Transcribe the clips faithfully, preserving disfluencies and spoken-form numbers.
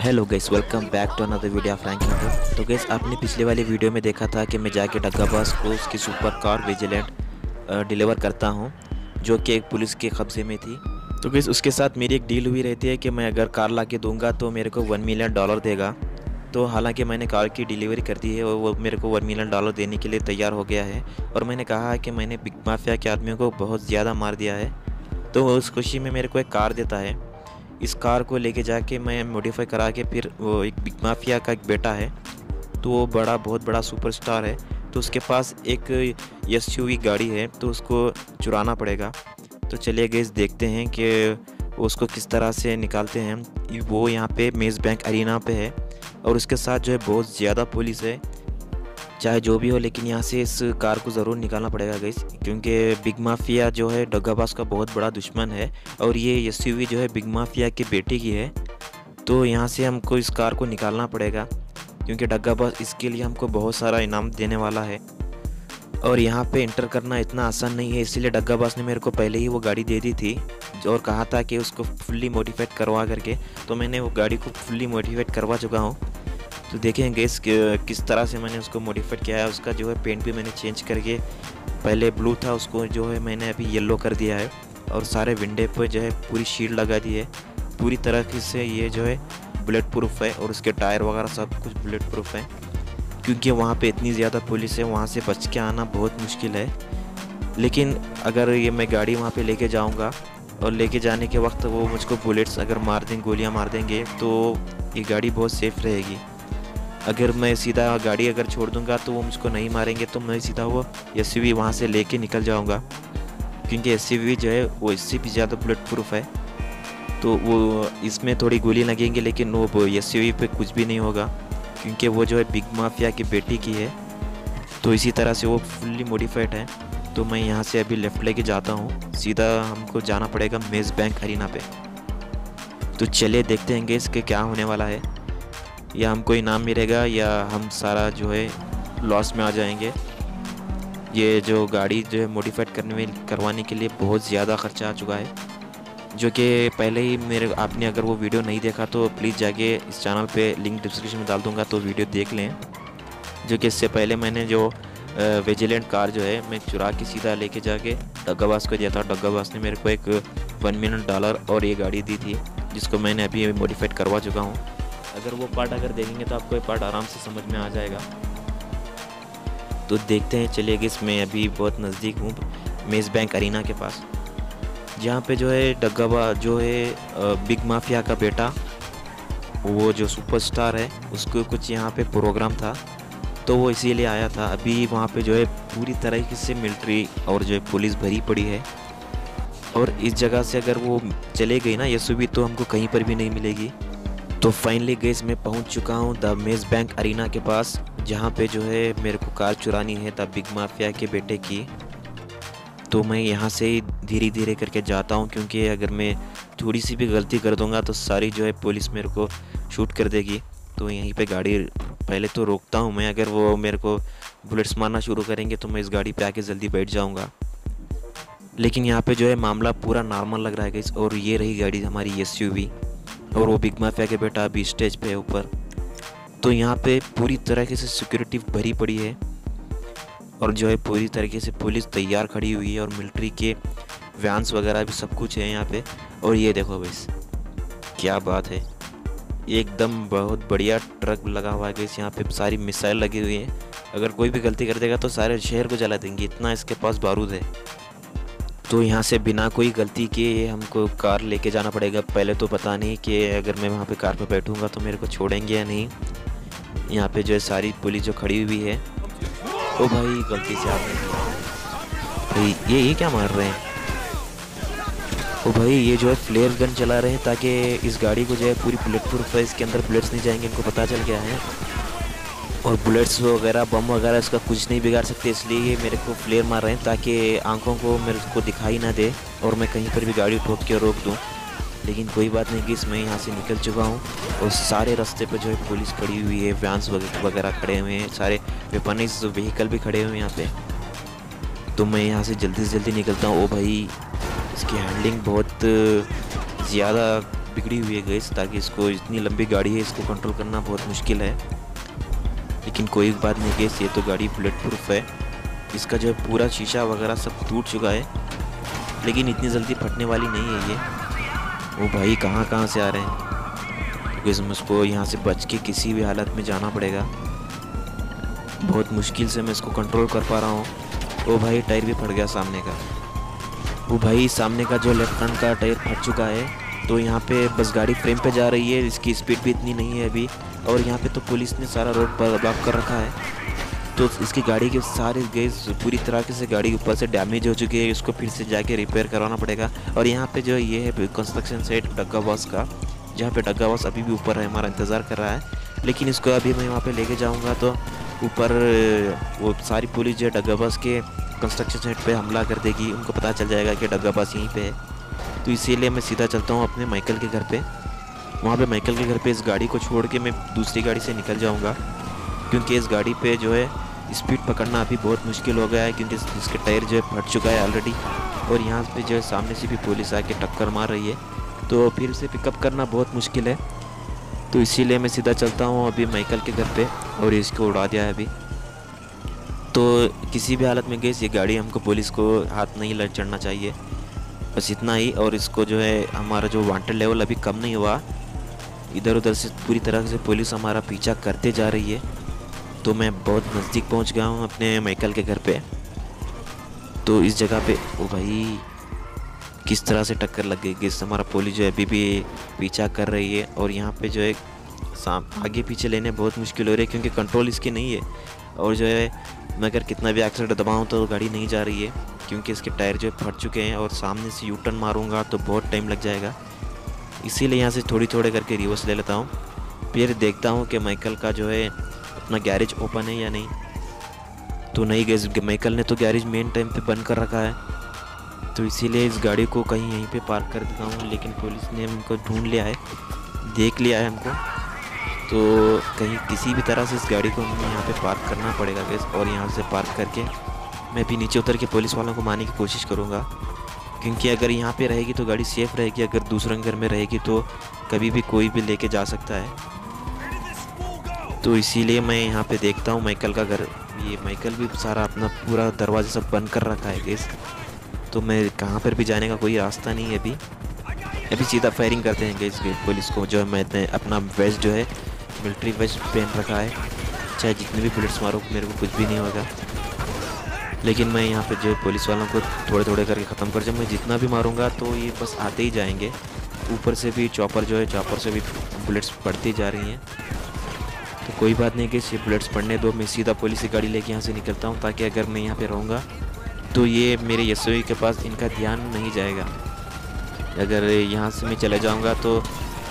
Hello guys, welcome back to another video of ranking two. तो guys, आपने पिछले वाले वीडियो में देखा था कि मैं जाके डग्गाबाज को उसकी सुपर कार विजिलेंट डिलीवर करता हूं, जो कि एक पुलिस के कब्जे में थी। तो गाइस, उसके साथ मेरी एक डील हुई रहती है कि मैं अगर कार ला के दूँगा तो मेरे को वन मिलियन डॉलर देगा। तो हालांकि मैंने कार की डिलीवरी कर दी है और वो मेरे को वन मिलियन डॉलर देने के लिए तैयार हो गया है। और मैंने कहा है कि मैंने बिग माफिया के आदमियों को बहुत ज़्यादा मार दिया है, तो उस खुशी में मेरे को एक कार देता है। इस कार को लेके जाके मैं मॉडिफाई करा के, फिर वो एक बिग माफिया का एक बेटा है, तो वो बड़ा बहुत बड़ा सुपरस्टार है, तो उसके पास एक एसयूवी गाड़ी है, तो उसको चुराना पड़ेगा। तो चलिए गाइस, देखते हैं कि उसको किस तरह से निकालते हैं। वो यहाँ पे मेज़ बैंक अरीना पे है और उसके साथ जो है बहुत ज़्यादा पुलिस है। चाहे जो भी हो, लेकिन यहाँ से इस कार को ज़रूर निकालना पड़ेगा गाइस, क्योंकि बिग माफिया जो है डग्गाबाज का बहुत बड़ा दुश्मन है और ये एसयूवी जो है बिग माफिया की बेटी की है। तो यहाँ से हमको इस कार को निकालना पड़ेगा, क्योंकि डग्गाबाज इसके लिए हमको बहुत सारा इनाम देने वाला है। और यहाँ पे इंटर करना इतना आसान नहीं है, इसीलिए डग्गाबाज ने मेरे को पहले ही वो गाड़ी दे दी थी और कहा था कि उसको फुल्ली मोटिवेट करवा करके। तो मैंने वो गाड़ी को फुल्ली मोटिवेट करवा चुका हूँ। तो देखें गाइस किस तरह से मैंने उसको मॉडिफाइड किया है। उसका जो है पेंट भी मैंने चेंज करके, पहले ब्लू था उसको जो है मैंने अभी येलो कर दिया है और सारे विंडो पर जो है पूरी शील्ड लगा दी है। पूरी तरह से ये जो है बुलेट प्रूफ है और उसके टायर वगैरह सब कुछ बुलेट प्रूफ है, क्योंकि वहाँ पे इतनी ज़्यादा पुलिस है, वहाँ से बच के आना बहुत मुश्किल है। लेकिन अगर ये मैं गाड़ी वहाँ पर लेके जाऊँगा और लेके जाने के वक्त वो मुझको बुलेट्स अगर मार दें, गोलियाँ मार देंगे, तो ये गाड़ी बहुत सेफ़ रहेगी। अगर मैं सीधा गाड़ी अगर छोड़ दूंगा तो वो मुझको नहीं मारेंगे, तो मैं सीधा वो एसयूवी वहाँ से लेके निकल जाऊंगा, क्योंकि एसयूवी जो है वो इससे भी ज़्यादा बुलेट प्रूफ है। तो वो इसमें थोड़ी गोली लगेंगी, लेकिन वो एसयूवी पे कुछ भी नहीं होगा, क्योंकि वो जो है बिग माफिया की बेटी की है। तो इसी तरह से वो फुल्ली मोडिफाइड है। तो मैं यहाँ से अभी लेफ़्ट लेके जाता हूँ, सीधा हमको जाना पड़ेगा मेज़ बैंक अरीना पे। तो चलिए देखते हैं इसके क्या होने वाला है, या हमको इनाम मिलेगा या हम सारा जो है लॉस में आ जाएंगे। ये जो गाड़ी जो है मॉडिफाइड करने में करवाने के लिए बहुत ज़्यादा खर्चा आ चुका है, जो कि पहले ही मेरे आपने अगर वो वीडियो नहीं देखा तो प्लीज़ जाके इस चैनल पे लिंक डिस्क्रिप्शन में डाल दूँगा, तो वीडियो देख लें। जो कि इससे पहले मैंने जो विजिलेंट कार जो है मैं चुरा के सीधा लेके जाके डग्गाबाज को दिया था। डग्गाबाज ने मेरे को एक वन मिलियन डॉलर और ये गाड़ी दी थी, जिसको मैंने अभी मॉडिफाइड करवा चुका हूँ। अगर वो पार्ट अगर देखेंगे तो आपको ये पार्ट आराम से समझ में आ जाएगा। तो देखते हैं, चलिए गाइस, मैं अभी बहुत नज़दीक हूँ मेज़ बैंक अरीना के पास, जहाँ पे जो है डग्गाबाज जो है बिग माफिया का बेटा, वो जो सुपरस्टार है, उसको कुछ यहाँ पे प्रोग्राम था, तो वो इसीलिए आया था। अभी वहाँ पे जो है पूरी तरह से मिलिट्री और जो है पुलिस भरी पड़ी है, और इस जगह से अगर वो चले गई ना एसयूवी तो हमको कहीं पर भी नहीं मिलेगी। तो फाइनली गाइस, मैं पहुंच चुका हूं द मेज़ बैंक अरीना के पास, जहां पे जो है मेरे को कार चुरानी है द बिग माफिया के बेटे की। तो मैं यहां से ही धीरे धीरे करके जाता हूं, क्योंकि अगर मैं थोड़ी सी भी गलती कर दूंगा तो सारी जो है पुलिस मेरे को शूट कर देगी। तो यहीं पे गाड़ी पहले तो रोकता हूं मैं, अगर वो मेरे को बुलेट्स मारना शुरू करेंगे तो मैं इस गाड़ी पर आके जल्दी बैठ जाऊँगा। लेकिन यहाँ पर जो है मामला पूरा नॉर्मल लग रहा है गाइस। और ये रही गाड़ी हमारी एसयूवी, और वो बिग माफिया के बेटा अभी स्टेज पे है ऊपर। तो यहाँ पे पूरी तरीके से सिक्योरिटी भरी पड़ी है और जो है पूरी तरीके से पुलिस तैयार खड़ी हुई है, और मिलिट्री के वैन्स वगैरह भी सब कुछ है यहाँ पे। और ये देखो गाइस, क्या बात है, एकदम बहुत बढ़िया ट्रक लगा हुआ है गाइस। यहाँ पे सारी मिसाइल लगी हुई है, अगर कोई भी गलती कर देगा तो सारे शहर को जला देंगे, इतना इसके पास बारूद है। तो यहाँ से बिना कोई गलती के हमको कार लेके जाना पड़ेगा। पहले तो पता नहीं कि अगर मैं वहाँ पे कार पे बैठूँगा तो मेरे को छोड़ेंगे या नहीं। यहाँ पे जो है सारी पुलिस जो खड़ी हुई है। ओ भाई, गलती से आपने ये ये क्या मार रहे हैं? ओ भाई, ये जो है फ्लेयर गन चला रहे हैं, ताकि इस गाड़ी को जो है पूरी बुलेट प्रूफ है, इसके अंदर बुलेट्स नहीं जाएंगे, इनको पता चल गया है। और बुलेट्स वगैरह बम वगैरह इसका कुछ नहीं बिगाड़ सकते, इसलिए ये मेरे को फ्लेयर मार रहे हैं ताकि आंखों को मेरे को दिखाई ना दे और मैं कहीं पर भी गाड़ी ठोक के रोक दूं। लेकिन कोई बात नहीं कि इसमें यहाँ से निकल चुका हूँ, और सारे रास्ते पर जो है पुलिस खड़ी हुई है, वैन्स वगैरह खड़े हुए हैं, सारे वेपनाइज व्हीकल भी खड़े हुए हैं यहाँ पर। तो मैं यहाँ से जल्दी से जल्दी निकलता हूँ। ओ भाई, इसकी हैंडलिंग बहुत ज़्यादा बिगड़ी हुई है गैस, ताकि इसको, इतनी लंबी गाड़ी है, इसको कंट्रोल करना बहुत मुश्किल है। लेकिन कोई बात नहीं गैस, ये तो गाड़ी बुलेट प्रूफ है। इसका जो है पूरा शीशा वगैरह सब टूट चुका है, लेकिन इतनी जल्दी फटने वाली नहीं है ये। वो भाई कहाँ कहाँ से आ रहे हैं गैस, मुझको यहाँ से बच के किसी भी हालत में जाना पड़ेगा। बहुत मुश्किल से मैं इसको कंट्रोल कर पा रहा हूँ। वो भाई टायर भी फट गया सामने का। वो भाई सामने का जो लेफ्ट फ्रंट का टायर फट चुका है। तो यहाँ पे बस गाड़ी फ्रेम पे जा रही है, इसकी स्पीड भी इतनी नहीं है अभी। और यहाँ पे तो पुलिस ने सारा रोड पर ब्लॉक कर रखा है। तो इसकी गाड़ी के सारे गैस पूरी तरह से गाड़ी ऊपर से डैमेज हो चुकी है, इसको फिर से जाके रिपेयर करवाना पड़ेगा। और यहाँ पर जो ये है कंस्ट्रक्शन साइट डग्गा बॉस का, जहाँ पर डग्गा बॉस अभी भी ऊपर है, हमारा इंतज़ार कर रहा है। लेकिन इसको अभी मैं वहाँ पर लेके जाऊँगा तो ऊपर वो सारी पुलिस जो है डग्गा बॉस के कंस्ट्रक्शन साइट पे हमला कर देगी। उनको पता चल जाएगा कि डग्गा बॉस यहीं पे है। तो इसीलिए मैं सीधा चलता हूँ अपने माइकल के घर पे। वहाँ पे माइकल के घर पे इस गाड़ी को छोड़ के मैं दूसरी गाड़ी से निकल जाऊँगा, क्योंकि इस गाड़ी पे जो है स्पीड पकड़ना अभी बहुत मुश्किल हो गया है, क्योंकि इसके टायर जो है फट चुका है ऑलरेडी। और यहाँ पर जो है सामने से भी पुलिस आके टक्कर मार रही है, तो फिर उसे पिकअप करना बहुत मुश्किल है। तो इसीलिए मैं सीधा चलता हूँ अभी माइकल के घर पे। और इसको उड़ा दिया है अभी। तो किसी भी हालत में गैस ये गाड़ी हमको, पुलिस को हाथ नहीं लग चढ़ना चाहिए, बस इतना ही। और इसको जो है हमारा जो वांटेड लेवल अभी कम नहीं हुआ, इधर उधर से पूरी तरह से पुलिस हमारा पीछा करते जा रही है। तो मैं बहुत नज़दीक पहुँच गया हूँ अपने माइकल के घर पर। तो इस जगह पर ओ भाई किस तरह से टक्कर लग गई गैस, हमारा पुलिस जो है अभी भी पीछा कर रही है। और यहाँ पे जो है साम आगे पीछे लेने बहुत मुश्किल हो रही है, क्योंकि कंट्रोल इसकी नहीं है। और जो है मैं अगर कितना भी एक्सीटर दबाऊँ तो गाड़ी नहीं जा रही है, क्योंकि इसके टायर जो है फट चुके हैं। और सामने से यू टर्न मारूँगा तो बहुत टाइम लग जाएगा, इसीलिए यहाँ से थोड़ी थोड़े करके रिवर्स ले लेता हूँ। फिर देखता हूँ कि माइकल का जो है अपना गैरेज ओपन है या नहीं। तो नहीं गैस, माइकल ने तो गैरेज मेन टाइम पर बंद कर रखा है, तो इसीलिए इस गाड़ी को कहीं यहीं पे पार्क कर देता हूँ। लेकिन पुलिस ने हमको ढूंढ लिया है, देख लिया है हमको, तो कहीं किसी भी तरह से इस गाड़ी को हमें यहाँ पे पार्क करना पड़ेगा गैस। और यहाँ से पार्क करके मैं भी नीचे उतर के पुलिस वालों को मारने की कोशिश करूँगा, क्योंकि अगर यहाँ पे रहेगी तो गाड़ी सेफ़ रहेगी, अगर दूसरे घर में रहेगी तो कभी भी कोई भी लेके जा सकता है। तो इसीलिए मैं यहाँ पर देखता हूँ माइकल का घर। ये माइकल भी सारा अपना पूरा दरवाज़ा सब बंद कर रखा है गैस, तो मैं कहाँ पर भी जाने का कोई रास्ता नहीं है अभी। अभी सीधा फायरिंग करते हैं गैस पुलिस को। जो है मैंने अपना वेस्ट जो है मिलिट्री वेस्ट पहन रखा है, चाहे जितने भी बुलेट्स मारो मेरे को कुछ भी नहीं होगा। लेकिन मैं यहाँ पे जो पुलिस वालों को थोड़े थोड़े करके ख़त्म कर, जब मैं जितना भी मारूंगा तो ये बस आते ही जाएंगे। ऊपर से भी चॉपर जो है, चॉपर से भी बुलेट्स पड़ती जा रही हैं। तो कोई बात नहीं गैस, ये बुलेट्स पड़ने दो। मैं सीधा पुलिस की गाड़ी लेके यहाँ से निकलता हूँ, ताकि अगर मैं यहाँ पर रहूँगा तो ये मेरे यशोई के पास इनका ध्यान नहीं जाएगा। अगर यहाँ से मैं चले जाऊँगा तो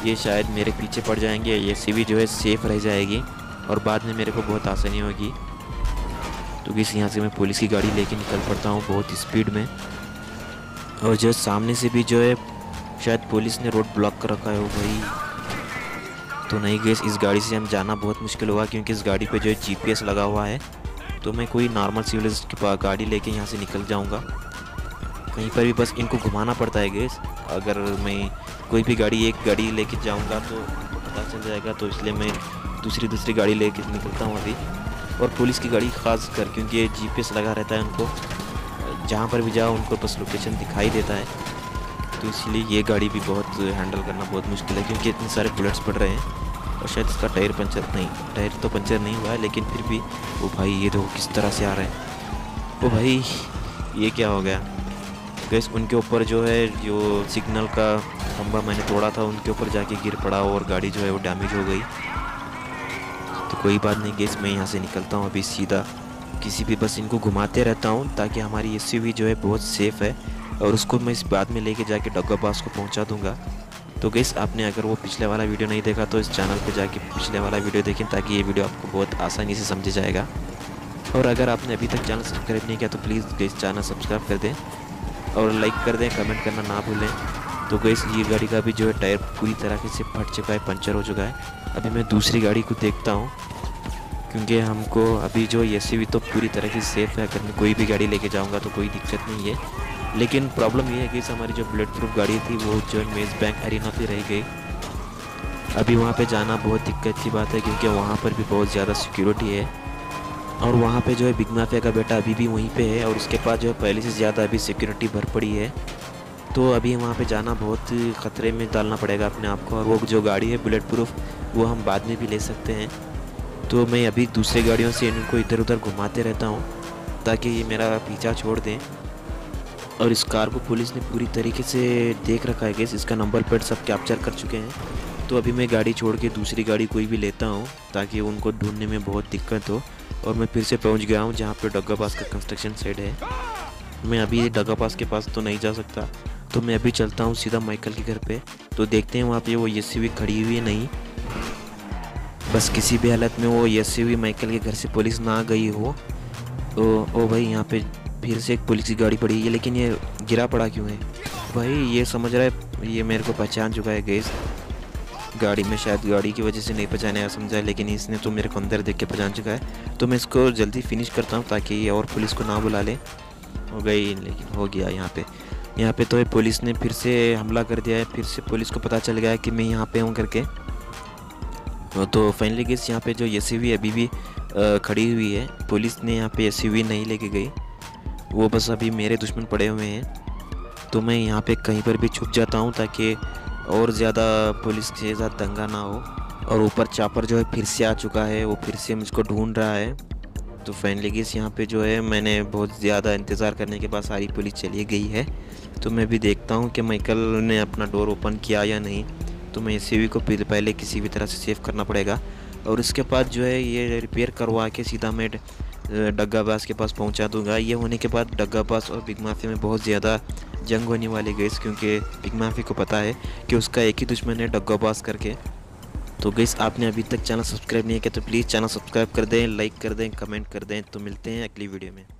ये शायद मेरे पीछे पड़ जाएंगे, ये सीवी जो है सेफ़ रह जाएगी और बाद में मेरे को बहुत आसानी होगी। तो किस यहाँ से मैं पुलिस की गाड़ी लेके निकल पड़ता हूँ बहुत स्पीड में। और जो सामने से भी जो है शायद पुलिस ने रोड ब्लॉक कर रखा है। वो भाई तो नहीं गैस, इस गाड़ी से हम जाना बहुत मुश्किल होगा, क्योंकि इस गाड़ी पर जो है जी पी एस लगा हुआ है। तो मैं कोई नॉर्मल सिविलाइज के पास गाड़ी लेके यहाँ से निकल जाऊँगा, कहीं पर भी बस इनको घुमाना पड़ता है गैस। अगर मैं कोई भी गाड़ी, एक गाड़ी लेके जाऊँगा तो इनको पता चल जाएगा, तो इसलिए मैं दूसरी दूसरी गाड़ी लेके निकलता हूँ अभी। और पुलिस की गाड़ी ख़ास कर, क्योंकि ये जी पी एस लगा रहता है, उनको जहाँ पर भी जाओ उनको बस लोकेशन दिखाई देता है। तो इसलिए ये गाड़ी भी बहुत हैंडल करना बहुत मुश्किल है, क्योंकि इतने सारे बुलेट्स पड़ रहे हैं। और शायद इसका टायर पंचर नहीं, टायर तो पंचर नहीं हुआ है, लेकिन फिर भी वो भाई ये देखो किस तरह से आ रहे हैं। वो भाई ये क्या हो गया गैस, उनके ऊपर जो है जो सिग्नल का खंभा मैंने तोड़ा था, उनके ऊपर जाके गिर पड़ा और गाड़ी जो है वो डैमेज हो गई। तो कोई बात नहीं गैस, मैं यहाँ से निकलता हूँ अभी सीधा, किसी भी बस इनको घुमाते रहता हूँ, ताकि हमारी एसयूवी जो है बहुत सेफ़ है। और उसको मैं इस बाद में लेके जाके डग्गा बॉस को पहुँचा दूँगा। तो गैस आपने अगर वो पिछले वाला वीडियो नहीं देखा तो इस चैनल पे जाके पिछले वाला वीडियो देखें, ताकि ये वीडियो आपको बहुत आसानी से समझ जाएगा। और अगर आपने अभी तक चैनल सब्सक्राइब नहीं किया तो प्लीज़ गैस चैनल सब्सक्राइब कर दें और लाइक कर दें, कमेंट करना ना भूलें। तो गैस ये गाड़ी का भी जो है टायर पूरी तरह से फट चुका है, पंचर हो चुका है। अभी मैं दूसरी गाड़ी को देखता हूँ, क्योंकि हमको अभी जो एसयूवी तो पूरी तरह से सेफ़ है, अगर मैं कोई भी गाड़ी लेके जाऊँगा तो कोई दिक्कत नहीं है। लेकिन प्रॉब्लम ये है कि हमारी जो बुलेट प्रूफ गाड़ी थी वो जो मेज बैंक एरिना पे रह गई। अभी वहाँ पे जाना बहुत दिक्कत की बात है क्योंकि वहाँ पर भी बहुत ज़्यादा सिक्योरिटी है और वहाँ पे जो है बिग माफिया का बेटा अभी भी वहीं पे है और उसके पास जो है पहले से ज़्यादा अभी सिक्योरिटी भर पड़ी है। तो अभी वहाँ पे जाना बहुत ख़तरे में डालना पड़ेगा अपने आप को। और वो जो गाड़ी है बुलेट प्रूफ वो हम बाद में भी ले सकते हैं। तो मैं अभी दूसरी गाड़ियों से इनको इधर उधर घुमाते रहता हूँ ताकि ये मेरा पीछा छोड़ दें। और इस कार को पुलिस ने पूरी तरीके से देख रखा है गैस, इसका नंबर प्लेट सब कैप्चर कर चुके हैं। तो अभी मैं गाड़ी छोड़ के दूसरी गाड़ी कोई भी लेता हूँ ताकि उनको ढूंढने में बहुत दिक्कत हो। और मैं फिर से पहुँच गया हूँ जहाँ पर डग्गा पास का कंस्ट्रक्शन साइट है। मैं अभी डग्गा पास के पास तो नहीं जा सकता, तो मैं अभी चलता हूँ सीधा माइकल के घर पे। तो देखते हैं वहाँ पे वो एसयूवी खड़ी हुई है नहीं, बस किसी भी हालत में वो एसयूवी माइकल के घर से पुलिस ना गई हो। तो ओ भाई यहाँ पे फिर से एक पुलिस की गाड़ी पड़ी है, लेकिन ये गिरा पड़ा क्यों है भाई? ये समझ रहा है ये मेरे को पहचान चुका है गैस, गाड़ी में शायद गाड़ी की वजह से नहीं पहचाने समझा, लेकिन इसने तो मेरे को अंदर देख के पहचान चुका है। तो मैं इसको जल्दी फिनिश करता हूँ ताकि ये और पुलिस को ना बुला ले। हो गई, लेकिन हो गया यहाँ पर यहाँ पे तो है पुलिस ने फिर से हमला कर दिया है। फिर से पुलिस को पता चल गया है कि मैं यहाँ पे हूँ करके। तो फाइनली गैस यहाँ पे जो एसयूवी अभी भी खड़ी हुई है, पुलिस ने यहाँ पे एसयूवी नहीं लेके गई, वो बस अभी मेरे दुश्मन पड़े हुए हैं। तो मैं यहाँ पे कहीं पर भी छुप जाता हूँ ताकि और ज़्यादा पुलिस के साथ दंगा ना हो। और ऊपर चापर जो है फिर से आ चुका है, वो फिर से मुझको ढूँढ रहा है। तो फाइनली गैस यहाँ पे जो है मैंने बहुत ज़्यादा इंतज़ार करने के बाद सारी पुलिस चली गई है। तो मैं भी देखता हूँ कि माइकल ने अपना डोर ओपन किया या नहीं। तो मैं एसयूवी को पहले किसी भी तरह से सेव करना पड़ेगा। और इसके बाद जो है ये रिपेयर करवा के सीधा मैं डग्गा बास के पास पहुँचा दूँगा। ये होने के बाद डग्गा बास और बिग माफिया में बहुत ज़्यादा जंग होने वाली गैस, क्योंकि बिग माफिया को पता है कि उसका एक ही दुश्मन है डग्गा बास करके। तो गैस आपने अभी तक चैनल सब्सक्राइब नहीं किया तो प्लीज़ चैनल सब्सक्राइब कर दें, लाइक कर दें, कमेंट कर दें। तो मिलते हैं अगली वीडियो में।